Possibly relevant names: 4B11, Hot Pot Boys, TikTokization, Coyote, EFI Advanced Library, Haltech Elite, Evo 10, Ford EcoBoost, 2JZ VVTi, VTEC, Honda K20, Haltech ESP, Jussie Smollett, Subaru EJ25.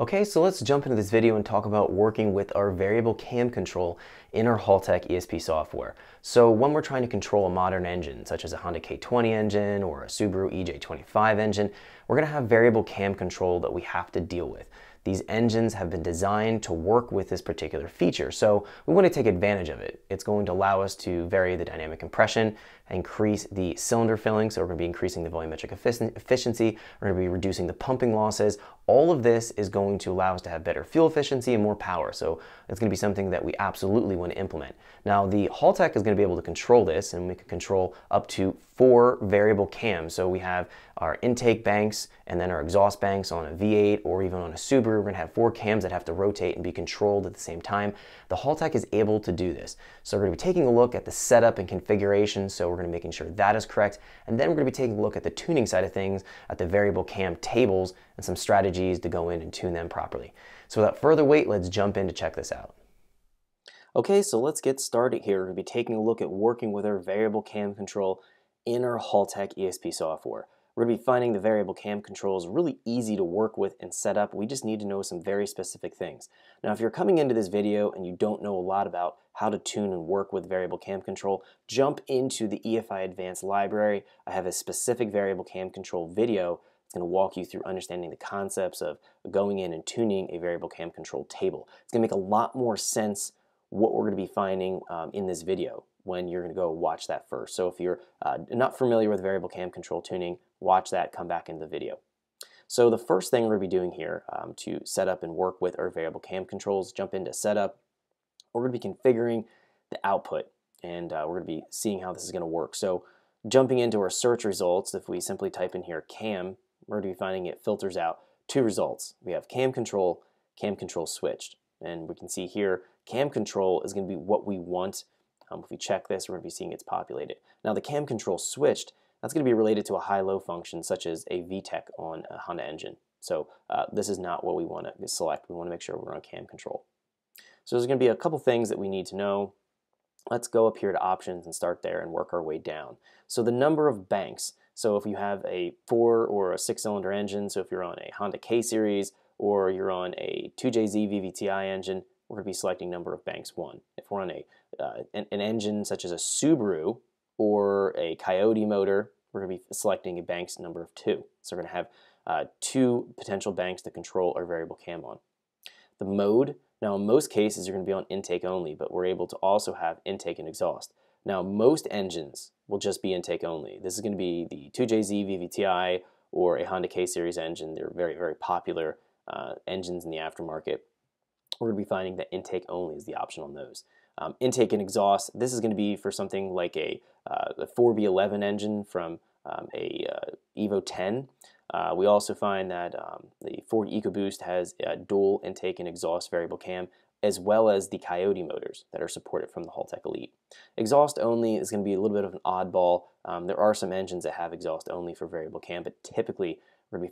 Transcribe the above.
Okay, so let's jump into this video and talk about working with our variable cam control in our Haltech ESP software. So when we're trying to control a modern engine, such as a Honda K20 engine or a Subaru EJ25 engine, we're gonna have variable cam control that we have to deal with. These engines have been designed to work with this particular feature, so we want to take advantage of it. It's going to allow us to vary the dynamic compression, increase the cylinder filling, so we're going to be increasing the volumetric efficiency, we're going to be reducing the pumping losses. All of this is going to allow us to have better fuel efficiency and more power, so it's going to be something that we absolutely want to implement. Now, the Haltech is going to be able to control this, and we can control up to 4 variable cams, so we have our intake banks and then our exhaust banks on a V8 or even on a Subaru. We're going to have 4 cams that have to rotate and be controlled at the same time. The Haltech is able to do this. So we're going to be taking a look at the setup and configuration, so we're going to be making sure that is correct, and then we're going to be taking a look at the tuning side of things, at the variable cam tables, and some strategies to go in and tune them properly. So without further wait, let's jump in to check this out. Okay, so let's get started here. We're going to be taking a look at working with our variable cam control in our Haltech ESP software. We're going to be finding the variable cam controls really easy to work with and set up. We just need to know some very specific things. Now, if you're coming into this video and you don't know a lot about how to tune and work with variable cam control, jump into the EFI Advanced Library. I have a specific variable cam control video that's going to walk you through understanding the concepts of going in and tuning a variable cam control table. It's going to make a lot more sense what we're going to be finding in this video when you're going to go watch that first. So if you're not familiar with variable cam control tuning, watch that, come back into the video. So the first thing we're going to be doing here to set up and work with our variable cam controls, jump into setup, we're going to be configuring the output, and we're going to be seeing how this is going to work. So jumping into our search results, if we simply type in here cam, we're going to be finding it filters out 2 results. We have cam control switched, and we can see here cam control is going to be what we want. If we check this, we're going to be seeing it's populated. Now the cam control switched, that's going to be related to a high-low function such as a VTEC on a Honda engine. So this is not what we want to select. We want to make sure we're on cam control. So there's going to be a couple things that we need to know. Let's go up here to options and start there and work our way down. So the number of banks. So if you have a 4 or a 6-cylinder engine, so if you're on a Honda K series or you're on a 2JZ VVTi engine, we're going to be selecting number of banks 1. If we're on an engine such as a Subaru or a Coyote motor, we're going to be selecting a banks number of 2. So we're going to have 2 potential banks to control our variable cam on. The mode, now in most cases you're going to be on intake only, but we're able to also have intake and exhaust. Now most engines will just be intake only. This is going to be the 2JZ VVTi or a Honda K series engine. They're very, very popular engines in the aftermarket. We're going to be finding that intake only is the option on those. Intake and exhaust, this is going to be for something like a 4B11 engine from Evo 10. We also find that the Ford EcoBoost has a dual intake and exhaust variable cam, as well as the Coyote motors that are supported from the Haltech Elite. Exhaust only is going to be a little bit of an oddball. There are some engines that have exhaust only for variable cam, but typically we're going to be